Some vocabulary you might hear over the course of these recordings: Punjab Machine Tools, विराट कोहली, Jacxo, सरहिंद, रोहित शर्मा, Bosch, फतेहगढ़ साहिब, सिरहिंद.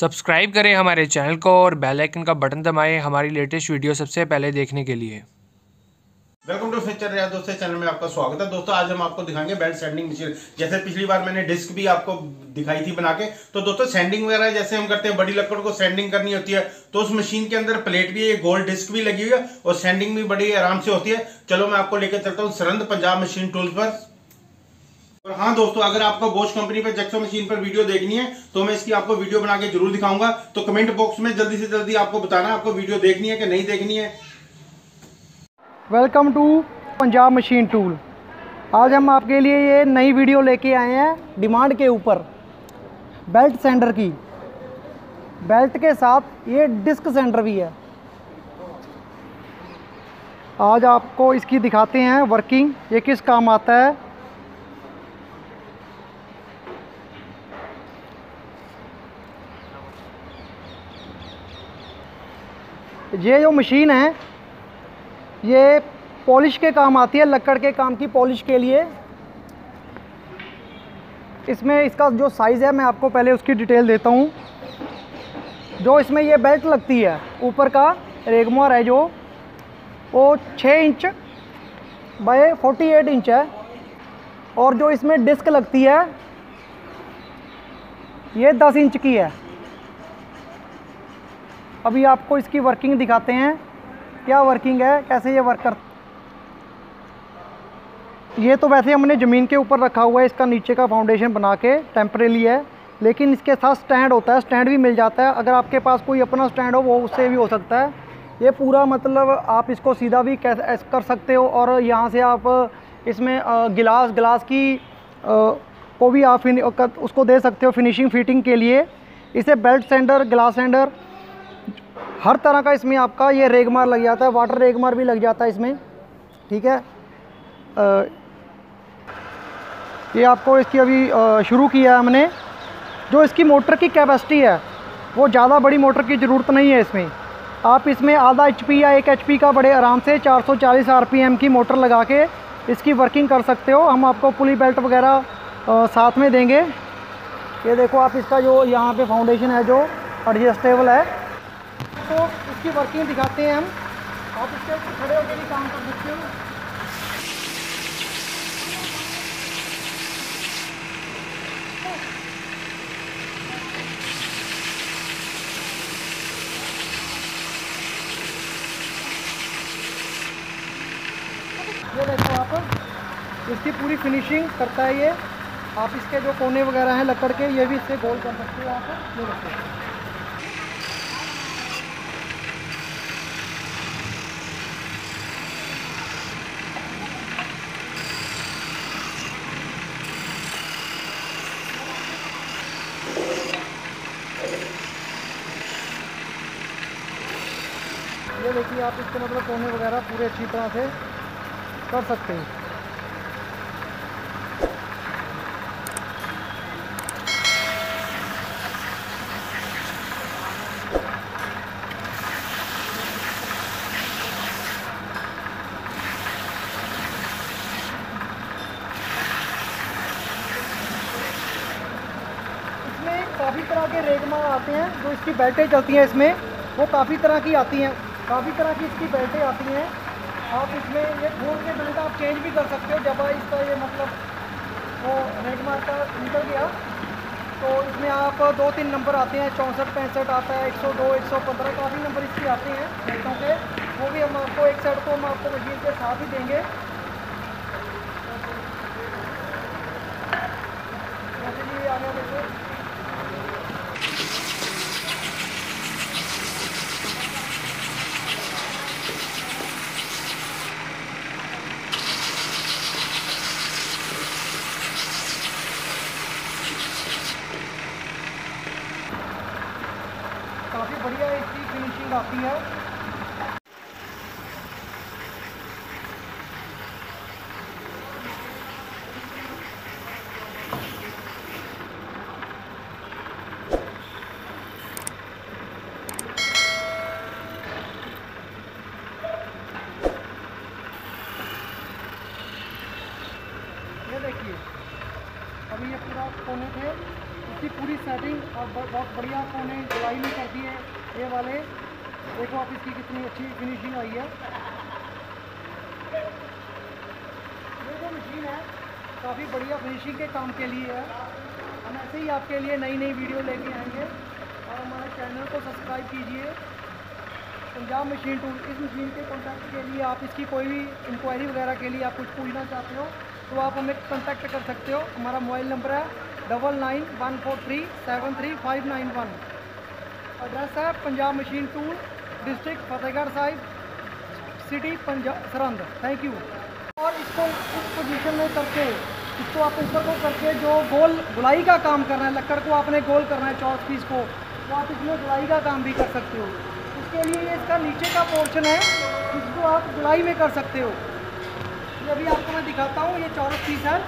Subscribe करें हमारे channel को और बेल आइकन का बटन दबाएं हमारी लेटेस्ट वीडियो सबसे पहले देखने के लिए। वेलकम टू फ्यूचर रिया दोस्तों, चैनल में आपका स्वागत है। दोस्तों आज हम आपको दिखाएंगे बेल्ट सैंडिंग मशीन। जैसे पिछली बार मैंने डिस्क भी आपको दिखाई थी बना के, तो दोस्तों सैंडिंग वगैरह जैसे हम करते हैं, बड़ी लकड़ को सैंडिंग करनी होती है तो उस मशीन के अंदर प्लेट भी है, गोल्ड डिस्क भी लगी हुई है और सैंडिंग भी बड़ी आराम से होती है। चलो मैं आपको लेकर चलता हूँ सिरहिंद पंजाब मशीन टूल्स पर। और हाँ दोस्तों, अगर आपको बोश कंपनी पर जैक्सो मशीन पर वीडियो देखनी है तो मैं इसकी आपको वीडियो बना के जरूर दिखाऊंगा। तो कमेंट बॉक्स में जल्दी से जल्दी आपको बताना आपको वीडियो देखनी है कि नहीं देखनी है। Welcome to Punjab machine tool. आज हम आपके लिए ये नई वीडियो लेके आए हैं डिमांड के ऊपर बेल्ट सेंडर की। बेल्ट के साथ ये डिस्क सेंडर भी है। आज आपको इसकी दिखाते हैं वर्किंग, ये किस काम आता है। ये जो मशीन है ये पॉलिश के काम आती है, लकड़ के काम की पॉलिश के लिए। इसमें इसका जो साइज़ है मैं आपको पहले उसकी डिटेल देता हूँ। जो इसमें ये बेल्ट लगती है, ऊपर का रेगमार है जो वो 6" x 48" है। और जो इसमें डिस्क लगती है ये 10" की है। अभी आपको इसकी वर्किंग दिखाते हैं, क्या वर्किंग है, कैसे ये वर्क कर। ये तो वैसे हमने ज़मीन के ऊपर रखा हुआ है, इसका नीचे का फाउंडेशन बना के टेम्परेली है, लेकिन इसके साथ स्टैंड होता है, स्टैंड भी मिल जाता है। अगर आपके पास कोई अपना स्टैंड हो वो उससे भी हो सकता है। ये पूरा मतलब आप इसको सीधा भी कर सकते हो और यहाँ से आप इसमें गिलास की को भी आप उसको दे सकते हो फिनिशिंग फिटिंग के लिए। इसे बेल्ट सेंडर, गिलास सेंडर, हर तरह का इसमें आपका ये रेगमार लग जाता है, वाटर रेगमार भी लग जाता है इसमें, ठीक है। ये आपको इसकी अभी शुरू किया है हमने। जो इसकी मोटर की कैपेसिटी है वो ज़्यादा बड़ी मोटर की ज़रूरत नहीं है इसमें। आप इसमें आधा HP या 1 HP का बड़े आराम से 440 RPM की मोटर लगा के इसकी वर्किंग कर सकते हो। हम आपको पुली बेल्ट वगैरह साथ में देंगे। ये देखो आप इसका जो यहाँ पर फाउंडेशन है जो एडजस्टेबल है, तो इसकी वर्किंग दिखाते हैं हम। आप इसके खड़े होकर भी काम कर सकते हो। ये देखो आप इसकी पूरी फिनिशिंग करता है ये। आप इसके जो कोने वगैरह हैं लकड़ के, ये भी इससे गोल कर सकते हो आप, ले सकते हो। ये देखिए आप इसके मतलब कोने वगैरह पूरे अच्छी तरह से कर सकते हैं। इसमें काफ़ी तरह के रेगमा आते हैं, जो इसकी बेल्टें चलती हैं इसमें वो काफ़ी तरह की आती हैं, काफ़ी तरह की इसकी बेल्टें आती हैं। आप इसमें ये खोल के बेल्ट आप चेंज भी कर सकते हो। जब इसका ये मतलब वो रेगमार का निकल गया तो इसमें आप 2-3 नंबर आते हैं, 64, 65 आता है, 102, 115, काफ़ी नंबर इसके आते हैं बेल्टों के। वो भी हम आपको एक सेट को हम आपको मशीन के साथ ही देंगे। काफ़ी बढ़िया इसकी फिनिशिंग आती है। ये देखिए अभी ये पूरा कोने पे इसकी पूरी सेटिंग और बहुत बढ़िया कोने जुलाई में कर दी है। ये वाले देखो आप, इसकी कितनी अच्छी फिनिशिंग आई है। ये जो मशीन है काफ़ी बढ़िया फिनिशिंग के काम के लिए है। हम ऐसे ही आपके लिए नई नई वीडियो लेके आएंगे और हमारे चैनल को सब्सक्राइब कीजिए। पंजाब मशीन टूल, इस मशीन के कॉन्टैक्ट के लिए आप इसकी कोई भी इंक्वायरी वगैरह के लिए आप कुछ पूछना चाहते हो तो आप हमें कॉन्टैक्ट कर सकते हो। हमारा मोबाइल नंबर है 9914373591। एड्रेस है Punjab machine tool, district फतेहगढ़ साहिब, city Punjab सरहिंद। Thank you. और इसको उस पोजीशन में करके इसको आप ऊपर को करके जो गोल गुलाई का काम करना है, लक्कड़ को आपने गोल करना है चौक पीस को, तो आप इसमें गुलाई का काम भी कर सकते हो। उसके लिए ये इसका नीचे का पोर्शन है जिसको आप गुलाई में कर सकते हो। ये अभी आपको मैं दिखाता हूँ, ये चौरस पीस है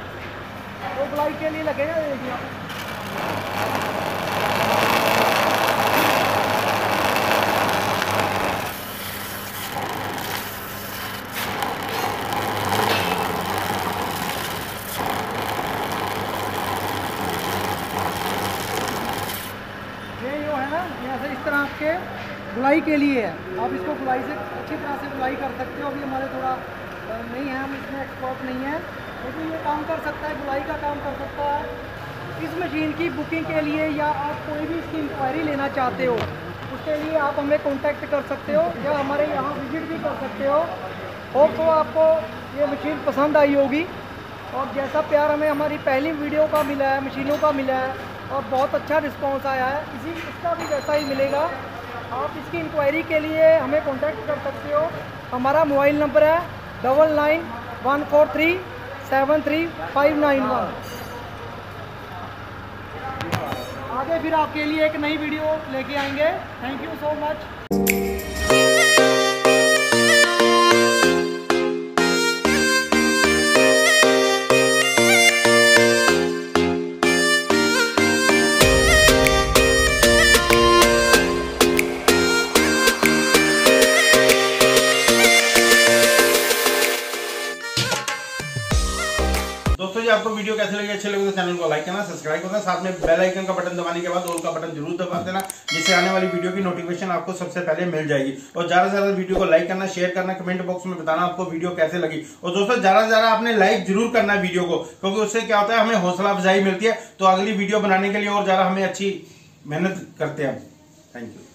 वो गुलाई के लिए लगेगा। देखिए ये जो है ना, ये ऐसे इस तरह आपके गुलाई के लिए है। आप इसको गुलाई से अच्छी तरह से गुलाई कर सकते हो। अभी हमारे थोड़ा नहीं है, हम इसमें एक्सपर्ट नहीं है, लेकिन ये काम कर सकता है, बुलाई का काम कर सकता है। इस मशीन की बुकिंग के लिए या आप कोई भी इसकी इंक्वायरी लेना चाहते हो उसके लिए आप हमें कॉन्टैक्ट कर सकते हो या हमारे यहाँ विजिट भी कर सकते हो। होप सो आपको ये मशीन पसंद आई होगी। और जैसा प्यार हमें हमारी पहली वीडियो का मिला है, मशीनों का मिला है और बहुत अच्छा रिस्पॉन्स आया है, इसका भी वैसा ही मिलेगा। आप इसकी इंक्वायरी के लिए हमें कॉन्टैक्ट कर सकते हो। हमारा मोबाइल नंबर है 9914373591। आगे फिर आपके लिए एक नई वीडियो लेके आएंगे। Thank you so much. आपको वीडियो कैसे लगे, अच्छे लगे तो चैनल को लाइक करना, सब्सक्राइब करना, साथ में बेल आइकन का बटन दबाने के बाद ऑल का बटन जरूर दबा देना, जिससे आने वाली वीडियो की नोटिफिकेशन आपको सबसे पहले मिल जाएगी। और ज्यादा से ज्यादा वीडियो को लाइक करना, शेयर करना, कमेंट बॉक्स में बताना आपको वीडियो कैसे लगी। और दोस्तों ज्यादा से ज्यादा आपने लाइक जरूर करना वीडियो को, क्योंकि उससे क्या होता है, हमें हौसला अफजाई मिलती है तो अगली वीडियो बनाने के लिए और ज्यादा हमें अच्छी मेहनत करते हैं। Thank you.